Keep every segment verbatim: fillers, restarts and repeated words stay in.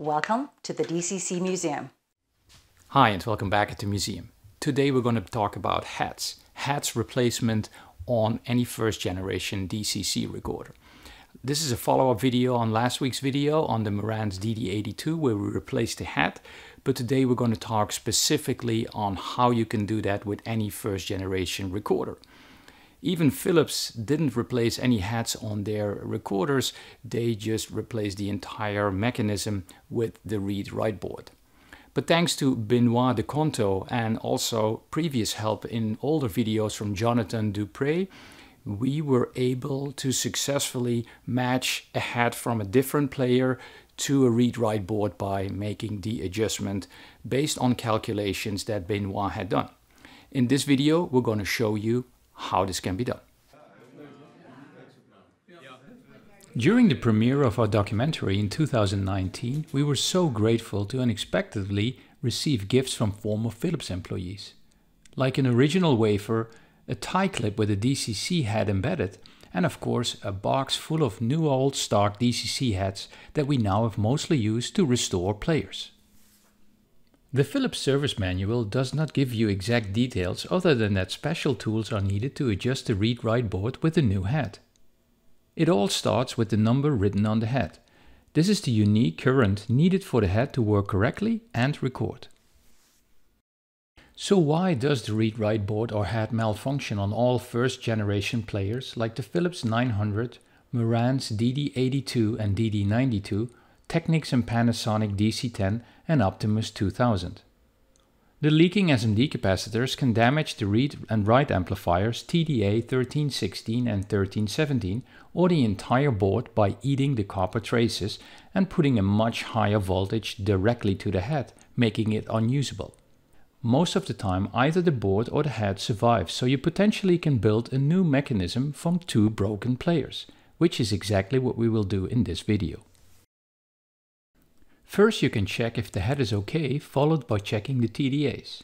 Welcome to the D C C Museum. Hi, and welcome back at the museum. Today we're going to talk about HATS, HATS replacement on any first generation D C C recorder. This is a follow-up video on last week's video on the Marantz D D eighty-two where we replaced the hat, but today we're going to talk specifically on how you can do that with any first generation recorder. Even Philips didn't replace any hats on their recorders, they just replaced the entire mechanism with the read-write board. But thanks to Benoit de Conto and also previous help in older videos from Jonathan Dupre, we were able to successfully match a hat from a different player to a read-write board by making the adjustment based on calculations that Benoit had done. In this video, we're going to show you how this can be done. During the premiere of our documentary in two thousand nineteen, we were so grateful to unexpectedly receive gifts from former Philips employees. Like an original wafer, a tie clip with a D C C hat embedded, and of course a box full of new old stock D C C hats that we now have mostly used to restore players. The Philips service manual does not give you exact details other than that special tools are needed to adjust the read-write board with the new hat. It all starts with the number written on the hat. This is the unique current needed for the hat to work correctly and record. So why does the read-write board or hat malfunction on all first generation players like the Philips nine hundred, Marantz D D eighty-two and D D ninety-two, Technics and Panasonic D C ten and Optimus two thousand. The leaking S M D capacitors can damage the read and write amplifiers T D A thirteen sixteen and thirteen seventeen or the entire board by eating the copper traces and putting a much higher voltage directly to the hat, making it unusable. Most of the time either the board or the hat survives, so you potentially can build a new mechanism from two broken players, which is exactly what we will do in this video. First, you can check if the hat is okay, followed by checking the T D As.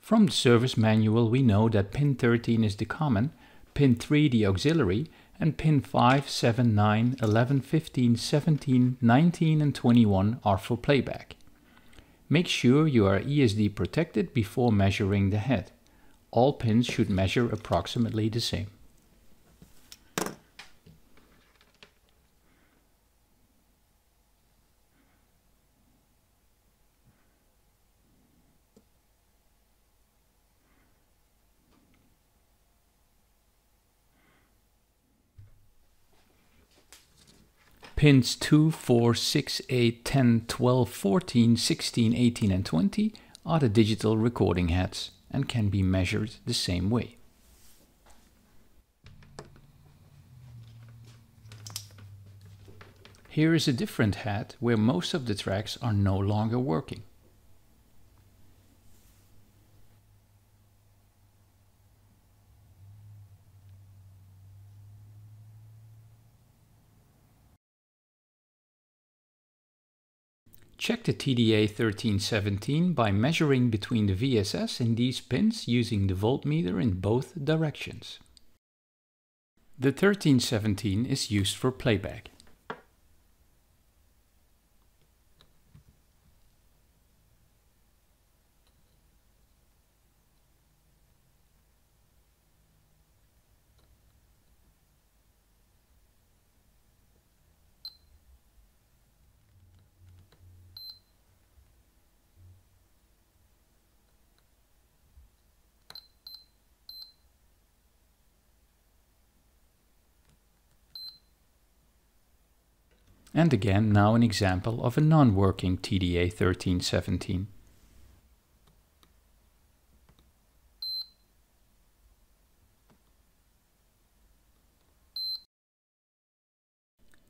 From the service manual we know that pin thirteen is the common, pin three the auxiliary, and pin five, seven, nine, eleven, fifteen, seventeen, nineteen and twenty-one are for playback. Make sure you are E S D protected before measuring the hat. All pins should measure approximately the same. Pins two, four, six, eight, ten, twelve, fourteen, sixteen, eighteen and twenty are the digital recording hats and can be measured the same way. Here is a different hat where most of the tracks are no longer working. Check the T D A thirteen seventeen by measuring between the V S S and these pins using the voltmeter in both directions. The thirteen seventeen is used for playback. And again, now an example of a non-working T D A thirteen seventeen.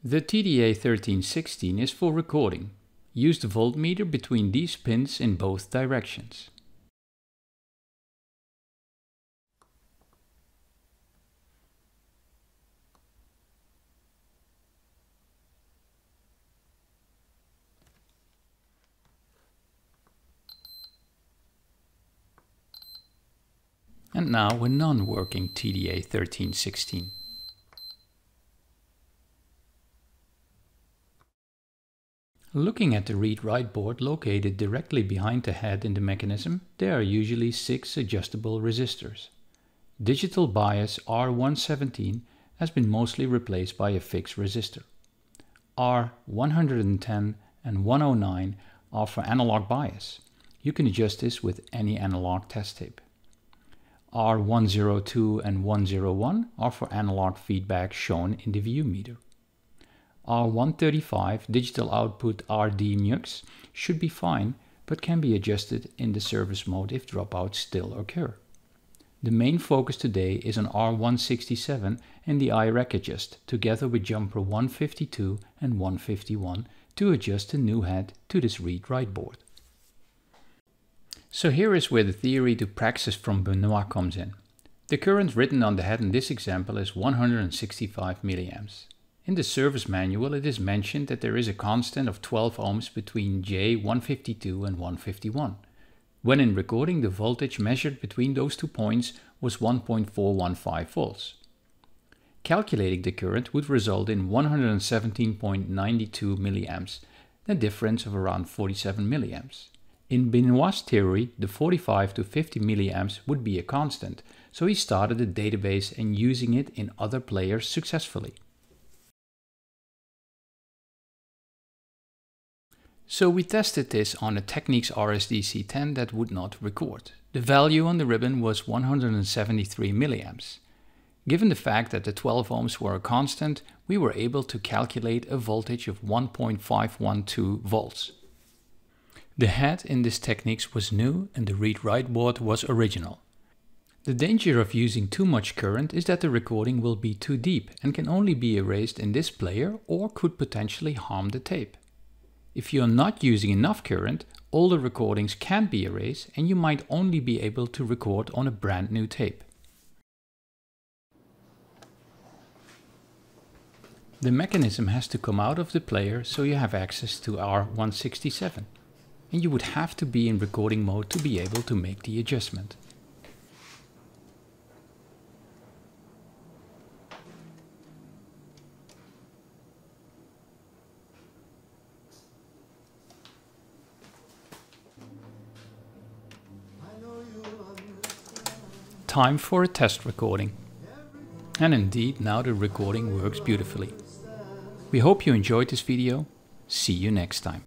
The T D A thirteen sixteen is for recording. Use the voltmeter between these pins in both directions. And now a non-working T D A thirteen sixteen. Looking at the read-write board located directly behind the head in the mechanism, there are usually six adjustable resistors. Digital bias R one seventeen has been mostly replaced by a fixed resistor. R one ten and one oh nine are for analog bias. You can adjust this with any analog test tape. R one oh two and one oh one are for analog feedback shown in the view meter. R one thirty-five digital output R D mux should be fine, but can be adjusted in the service mode if dropouts still occur. The main focus today is on R one sixty-seven and the iRec adjust, together with jumper one fifty-two and one fifty-one, to adjust the new head to this read-write board. So here is where the theory to praxis from Benoit comes in. The current written on the head in this example is one hundred sixty-five milliamps. In the service manual, it is mentioned that there is a constant of twelve ohms between J one fifty-two and one fifty-one. When in recording, the voltage measured between those two points was one point four one five volts. Calculating the current would result in one hundred seventeen point nine two milliamps, a difference of around forty-seven milliamps. In Benoit's theory, the forty-five to fifty milliamps would be a constant, so he started a database and using it in other players successfully. So we tested this on a Technics R S D C ten that would not record. The value on the ribbon was one hundred seventy-three milliamps. Given the fact that the twelve ohms were a constant, we were able to calculate a voltage of one point five one two volts. The head in this Technics was new and the read-write board was original. The danger of using too much current is that the recording will be too deep and can only be erased in this player or could potentially harm the tape. If you're not using enough current, all the recordings can be erased and you might only be able to record on a brand new tape. The mechanism has to come out of the player so you have access to R one sixty-seven, and you would have to be in recording mode to be able to make the adjustment. Time for a test recording. And indeed, now the recording works beautifully. We hope you enjoyed this video. See you next time.